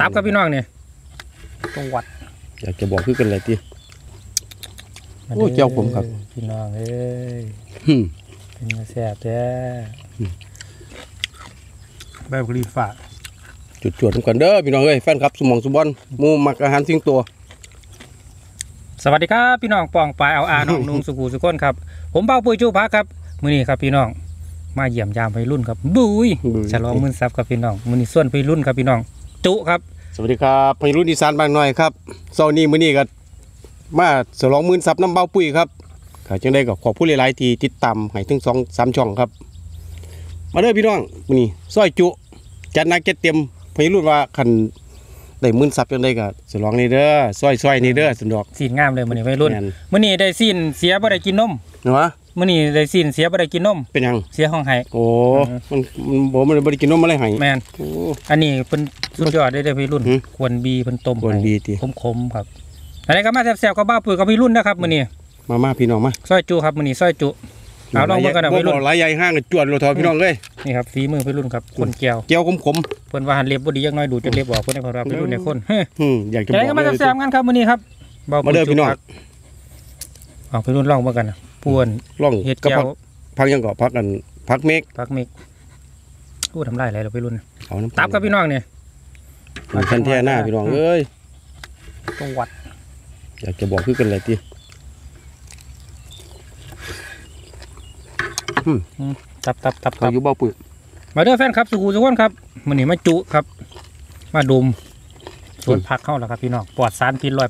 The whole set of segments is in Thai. ตับกับพี่น้องเนี่ยจังหวัดอยากจะบอกคือกันอะไรทีโอ้เจ้าผมครับพี่น้องเอ้ยเป็นแซ่บแท้ใบกรีฝาจุดจวดทุกคนเด้อพี่น้องเอ้ยแฟนครับสมองสุบอนมูมักอาหารสิ่งตัวสวัสดีครับพี่น้องปองปลายเอาอาน้องนุ่งสุกูสุก้นครับผมเบาปุยจูพักครับมื้อนี้ครับพี่น้องมาเยี่ยมยามไปรุ่นครับบุยฉลองมื้อซับครับพี่น้องมื้อนี้ส่วนไปรุ่นครับพี่น้องจุครับสวัสดีครับไปรุ่นอีสานบางหน่อยครับเสาร์นี้มื้อนี้ก็มาฉลองมื้อซับน้ำเบาปุยครับก็จังได้ก็ขอบผู้หลายๆที่ติดตามให้ถึง 2-3 ช่องครับมาเด้อพี่น้องมื้อนี้ซอยจุจัดหนักจัดเต็มไปรุ่นว่าคันได้มื้นซับยังได้ก็สลองนี่เด้อซ้อยๆนี่เด้อสนดอกสีงามเลยมื้อนี้วัยรุ่นมื้อนี้ได้ซีนเสียบ่ได้กินนมเนาะมื้อนี้ได้ซีนเสียบ่ได้กินนมเป็นหยังเสียห้องไห้โอ้มันบ่ได้กินนมอะไรไห้แม่นโอ้อันนี้เพิ่นสุดยอดได้เด้อวัยรุ่นควรบีเพิ่นต้มขมๆครับอะไรก็มาแซ่บๆกับบ้าปุ๋ยกับวัยรุ่นนะครับมื้อนี้มาๆพี่น้องมาซอยจุครับมื้อนี้ซอยจุเอาลองมากันนะวัยรุ่นหลายใหญ่ห้างจวดโลทอพี่น้องเลยนี่ครับฝีมือวัยรุ่นครับคนเกี่ยวขมๆเพิ่นว่าหันเล็บบ่ดีจักหน่อยดูดจนเล็บออกเพิ่นให้พวกเราวัยรุ่นเนี่ยคนอยากจะมาแซมกันครับมื้อนี้ครับมาเด้อพี่น้องเอาวัยรุ่นลองมากันนะป่วนล่องเฮ็ดเกี่ยวพักยังก็พักกันพักเมกโอ้ทำได้หลายเราวัยรุ่นเอาน้ำตับกับพี่น้องเนี่ยคันแท้หน้าพี่น้องเอ้ยจังหวัดอยากจะบอกคือกันอะไรทีตับเขาอยู่เบาปุ๋ยมาเด้อแฟนครับสุกูสุก้นครับมันนี่มาจุครับมาดมส่วนผักเข้าแล้วครับพี่น้องปลอดสารพิษ100%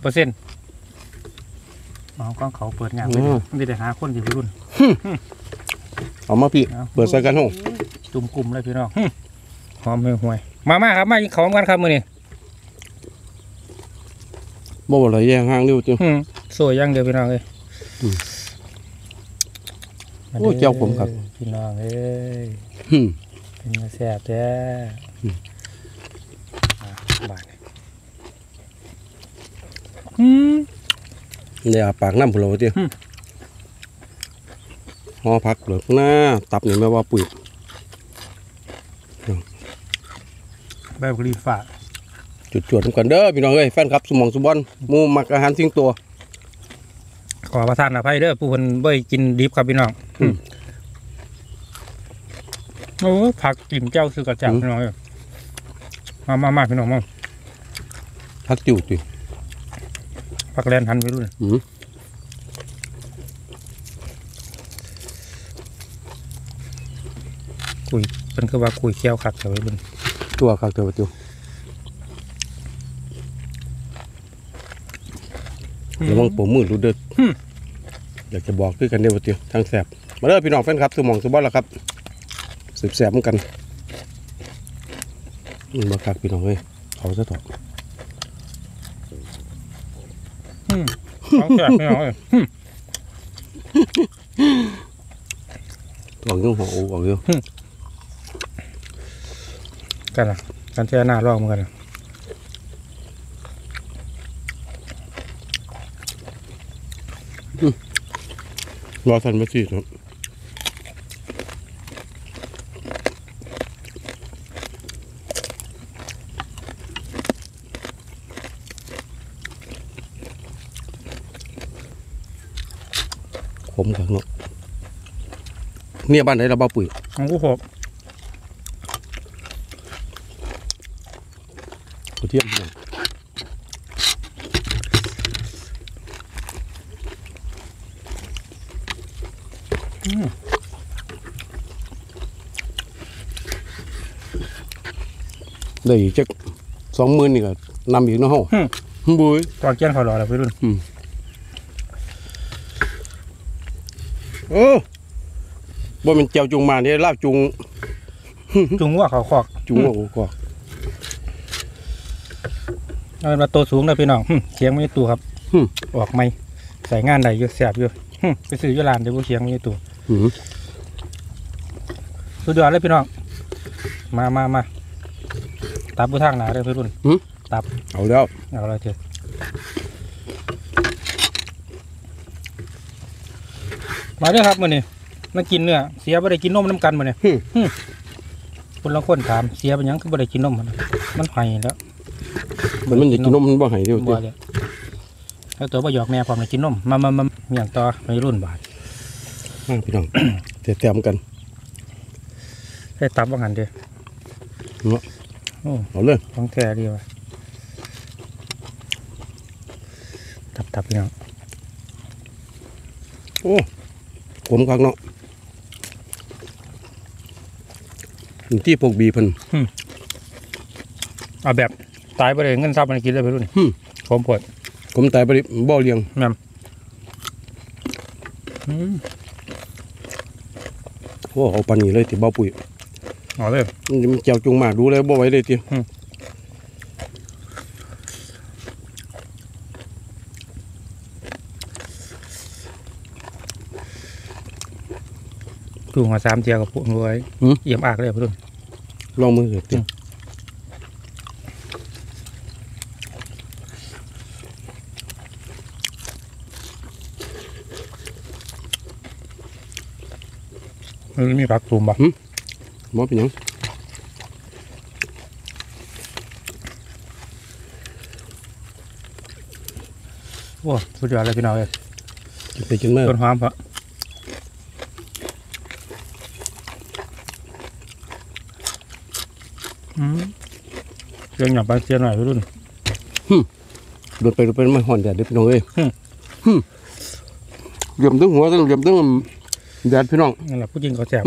เอากล้องเขาเปิดงานไปเลยไม่ได้หาคนอยู่รุ่นเอามาพี่เปิดใส่กันห้องจุ่มกลุ่มเลยพี่น้องหอมห่วยมาครับมาขอมกันครับมือนี่บ่อะไรแย่งห้างเร็วจังสวยย่างเดียวพี่น้องเลยโอ้เจ้าผมครับพี่น้องเอ้ยเป็นแซ่บแท้บ้านเนี่ยปากน้ำผุโรตีห่อผักเหลือกหน้าตับนี่ไม่ว่าปุ๋ยใบกรีฝาจุดจวดทุกคนเด้อพี่น้องเอ้ยแฟนครับสมองสุบอนมูมักอาหารสิ่งตัวขอประทานอภัยเด้อผู้คนเบ้ยกินดิบครับพี่น้องโอ้ผักจิ๋มเจ้าซื้อกระจับพี่น้องมาพี่น้องมาผักจิ๋วจิ๋วผักแลนหันไปรุ่นคุยเป็นคือว่าคุยเคี้ยวขัดแต่ไปรุ่นตัวขัดแต่ประตูระวังปมมือรูดเด็ดอยากจะบอกด้วยกันเดี๋ยวเดียวทางแสบมาเริ่มพี่น้องแฟนครับสมองสมบัติแล้วครับสืบแสบเหมือนกันมาคักพี่น้องเฮ้ยเขาจะถอดเขาแสบไม่เอาเลยถอดเรื่องหัวอู๋ออกเยอะกันนะกันเชื่อหน้าร้องเหมือนกันรอสันมาสิครับผมขังเนาะเนี่ยบ้านไหนเราเบาปุ๋ยของกูหกกูเทียมเลยได้อีกจัก20,000นี่ก็นำอีกนะฮะบุ้ยตอนเกี้ยนเขาหล่อแล้วพี่รุ่นบ่เป็นเจียวจุงมาเนี่ยลาบจุงว่าเขาคอกจุงว่าเขาคอกเอาเป็นมาตัวสูงนะพี่น้องเสียงไม่ตัวครับออกไม่ใส่งานใดเยอะแสบเยอะไปซื้อยุลานเดี๋ยวพวกเสียงไม่ตัวสุดยอดเลยพี่น้องมาตับผู้ทางหนาเลยพี่รุ่นตับเอาแล้วเถอะมาด้วยครับมันนี่มากินเนื้อเสียบ่ได้กินนมน้ำกันมันนี่คนละคนถามเสียเป็นยังคือบ่ได้กินนมมันหายแล้ว มันจะกินนมมันบ่หายเดียวตัวแล้วตัวบ่หยอกแม่พร้อมจะกินนมมาเมียงต่อไปรุ่นบาดพี่น้องเต็มกันได้ตับว่างันเดียวเอาเลยของแท้ดีว่ะตับพี่น้องโอ้ขมคักเนาะที่พวกบีพันเอาแบบตายไปเลยเงินทรัพย์มันกินเลยไปรุ่นผมปวดผมตายไปบ่อเลี้ยงแม่โอ้เอาปันนี่เลยที่บ่อปุ๋ยเอาเลยมันเจียวจุงมากดูเลยบ่อไว้เลยทีดูหัวสามเทียกับพวกรวยเอี่ยมอากเลยพี่รุ่นลองมือเตี้ยมันมีผักตูมบ่บ่เป็นยังว้าวสุดยอดเลยพี่น้องเอ้ยไปกินเมื่อต้นหอมปะเรื่องหยาบเสียหน่อยพี่รุ่นโดนไปมันห่อนแดดเด็กพี่น้องเอ้ยเหลี่ยมตึ้งหัวตึ้งเหลี่ยมตึ้งแดดพี่น้องนั่นแหละผู้จริงเขาแจก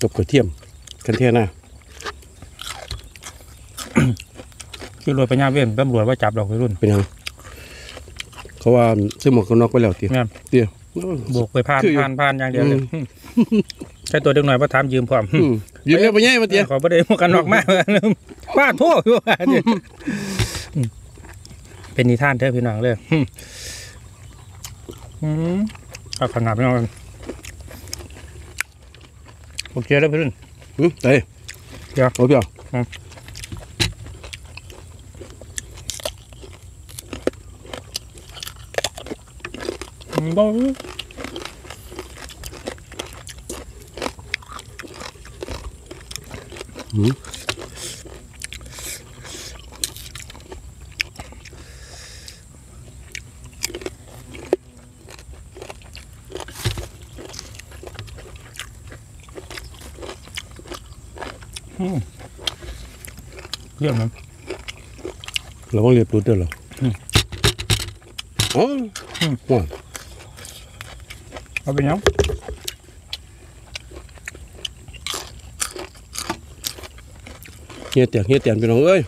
ตบกระเทียมกันเทน่ะคือรวยปัญญาเว้นตำรวจว่าจับเราพี่รุ่นเป็นยังเขาว่าซื้อหมวกกันน็อกไปแล้วเตี้ยบวกไปผ่านอย่างเดียวเลยใช้ตัวเด็กหน่อยมาถามยืมพร้อมยืมเยอะไปเยอะมาเตี้ยขอประเดี๋ยวหมวกกันน็อกมากบ้านทั่วเป็นนิทานเถอะพี่น้องเลยเอาขนาดพี่น้องโอเคแล้วพี่รุ่นเฮ้ยเดี๋ยวโอเคบ้าเรียบนะเราต้องเรียบรูดด้วยเหรออ๋อว้าเอาไปยังเฮียเตียนไปน้องเอ้ย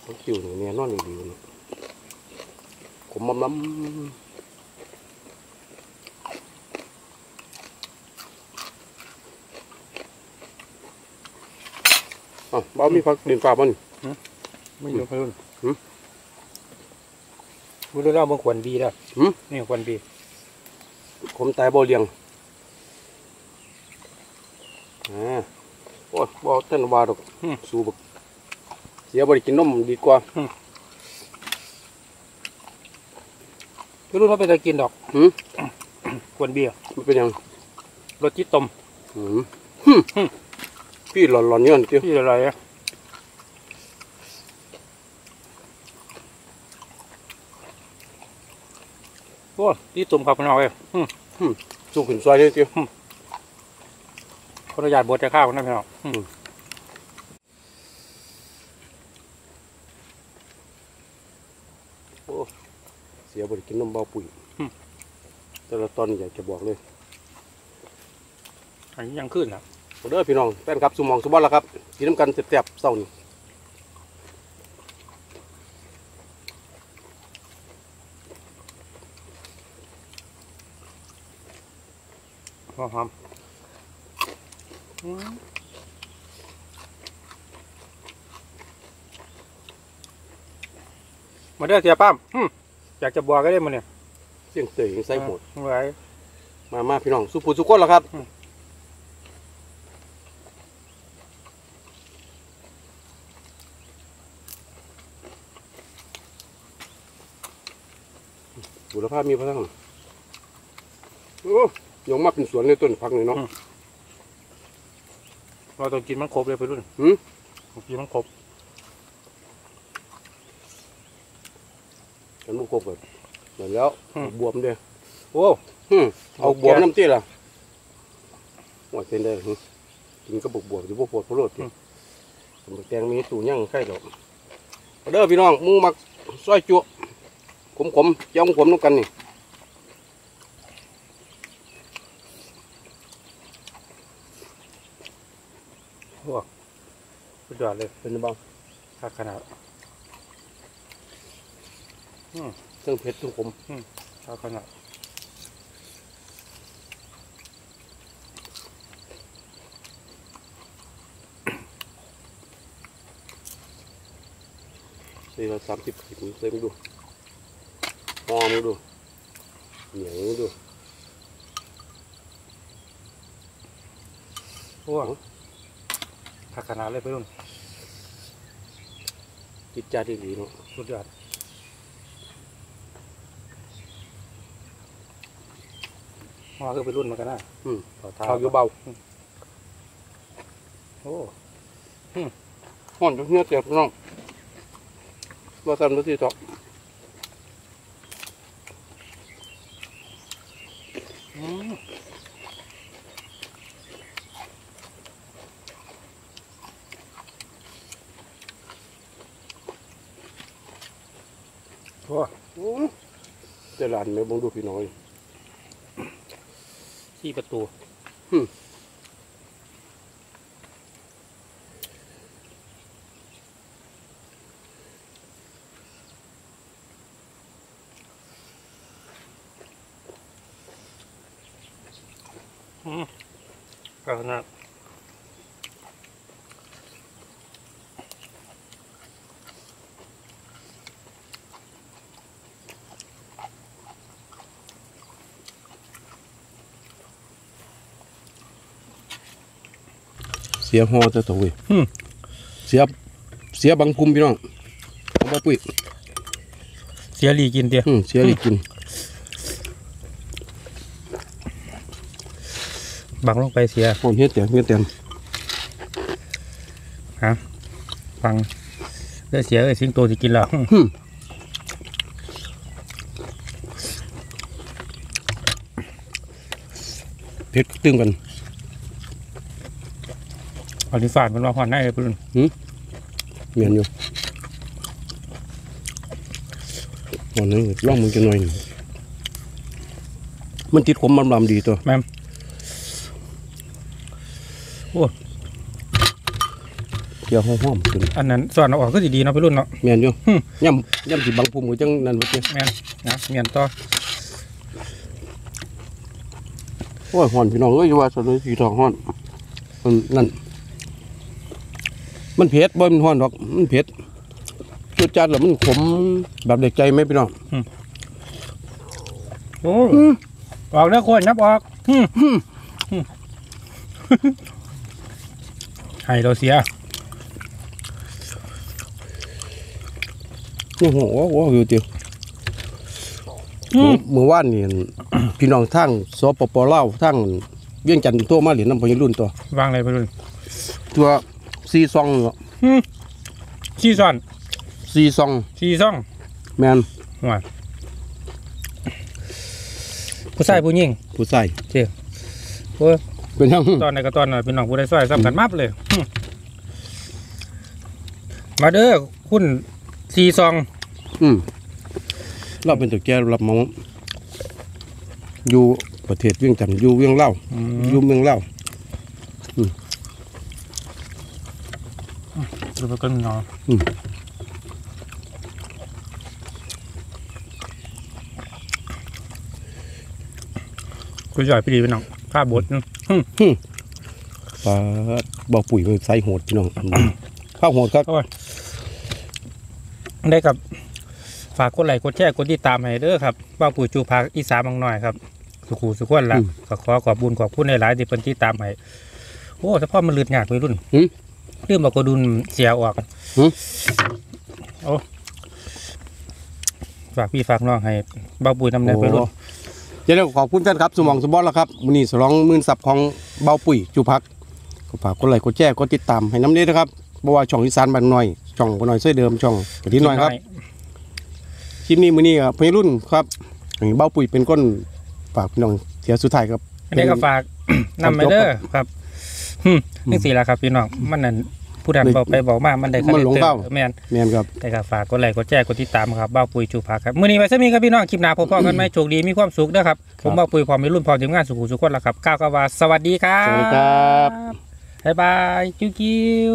เขาจิ๋วหนูเนี่ยนอนอยู่ดีนะผมมอมล้ำบ้ามีพักดินฟ้ามันไม่อยู่พักรุ่นมือเล่าเมืองขวัญบีแล้วนี่ขวัญบีผมตายบ่อเลี้ยงโอ้บ่อเต้นวาดอกสูบเสียบริกินนมดีกว่าพักรุ่นเขาเป็นตะกินดอกขวัญบีมันเป็นยังรสจิ้มต้มพี่หลอนๆเงี้ยนี่พี่อะไรอ่ะโอ้ที่ตุ่มขับขนเอาเองจุกหินซอยนี่เตี้ยขออนุญาตบดจะข้าวนะพี่น้องโอ้เสียบริกินน้ำเบาปุ๋ยแต่ละตอนอยากจะบอกเลยอันนี้ยังขึ้นนะเด้อพี่น้องแฟนครับสุมองสุบอลแล้วครับกินน้ำกันเสียบๆเศร้านี่หอมมาเด้อเสียป้ามอยากจะบอกก็ได้มาเนี่ยเสียงเตยยังใส่หมดมาพี่น้องสุปูสุก้นแล้วครับ บุรพามีพระทั้งโอ้ยงมาเป็นสวนในต้นพักเลยเนาะเราต้องกินมันครบเลยเพื่อนกินมันครบฉันมันครบแบบแล้วบวมเด้อโอ้เอาบวมน้ำตีล่ะว่าเป็นได้กินกระปุกบวมอยู่พวกปวดพวดแตงมีสูญยั่งไข่ดอกเด้อพี่น้องมูมักซอยจุขมย่องขมต้องกันนี่ว้าวสุดยอดเลยเป็นบ้างถ้าขนาดเครื่องเพชรทุกขมถ้าขนาดสี่ร้อยสามสิบขีดเต็มดูหอมดูเหนียวดูว้าวผักขนาดเลยไปรุ่นจิตใจดีๆเนาะสุดยอดหอมก็ไปรุ่นมากันนะเท้าอยู่เบาโอ้ห่อนจนเนื้อเจ็บน้องว่าสันว่าที่สองเจริญเลยมองดูพี่น้อยที่ประตูก็น่าเสียห่อจะถูกเสียบังคุมพี่น้องเอาไปปุ้ยเสียหลีกินเดียวเสียหลีกินบังลงไปเสียโอ้ยเฮียเตียนฮะฟังได้เสียเลยสิงโตจะกินหรอเพชรตึงกันอธิษฐานมันว่าหอนได้เลยเพื่อนเหมียนอยู่หอนเลยล่องมึงจะหน่อยมันติดขมมันลำดีตัวแม่เกี่ยวห้อมขึ้นอันนั้นส่วนออกก็ดีๆเนาะพี่รุ่นเนาะเมียนอยู่ย่ำสิบังภูมิจังนั่นวะเนี่ยเมียนนะเมียนต่อโอ้ยห่อนพี่น้องเอ้ยว่าสวยสีทองห่อนนั่นมันเผ็ดบ่มันห่อนหรอกมันเผ็ดรสชาติหรอมันขมแบบเด็กใจไหมพี่น้องโอ้ออกเนื้อคนนับออกให้เราเสียโอ้โหว้าวอยู่จิ๋วเมื่อวานนี่พี่น้องทั้งสปป.ลาวทั้งเวียงจันทร์ตัวมาเหรียญน้ำพยุรุ่นตัววางอะไรพยุรุ่นตัว4 ซองเหรอ4 ซองแมนว่าผู้ชายผู้หญิงผู้ชายเจ้าเป็นยังตอนไหนก็ตอนน่ะเป็นน้องผู้ได้ซอยซ้ำกันมับเลยมาเด้อคุณ4 ซองเราเป็นตัวแก่รับมองอยู่ประเทศเวียงจันทร์อยู่เวียงเล่าอยู่เมืองเล่าดูไปกันเนาะคุณใหญ่พี่ดีเป็นน้องข้าบดปลาบ่อปุ๋ยไปใส่โหดพี่น้องข้าวโหดครับได้กับฝากกดไลค์กดแชร์กดติดตามให้เด้อครับบ่อปุ๋ยจูพักอีสานบางหน่อยครับสุขวัญละขอขอบบุญขอบคุณในหลายที่เป็นที่ตามให้โอ้ถ้าพ่อมันลืดหงากไปรุ่นเรื่องบอกกระดุนเสียออกโอ้ ฝากพี่ฝากน้องให้เบาปุ๋ยนำแนวไปรุ่นเดี๋ยวขอบคุณแฟนครับสมองสมบัติแล้วครับวันนี้สร้องมือสับของเบาปุ๋ยจุพักก็ฝากคนไลค์คนแชร์คนติดตามให้น้ำเนี้ยนะครับบ่ว่าช่องอีสานบ้านน้อยช่องบ้านน้อยเสื้อเดิมช่องกระดิ่งน้อยครับคลิปนี้มือนี้ครับพี่รุ่นครับเบาปุ๋ยเป็นก้นฝากพี่น้องเสียสุดท้ายครับอันนี้ก็ฝากนำไปเด้อครับนี่สี่ละครับพี่น้องมันนั่นผู้ดันเบาไปเบามากมันได้มันหลงเบาแมนแมนครับแต่ก็ฝากกดไลค์กดแชร์กดติดตามครับเบาปุ๋ยจูพักครับมื้อนี้ไปซะมีครับพี่น้องคลิปหน้าพบกันไหมโชคดีมีความสุขนะครับผมเบาปุ๋ยพร้อมมีรุ่นพร้อมทีมงานสุขุสุขคนละครับก้าวกวาสวัสดีครับสวัสดีครับบ๊ายบายกิ้ว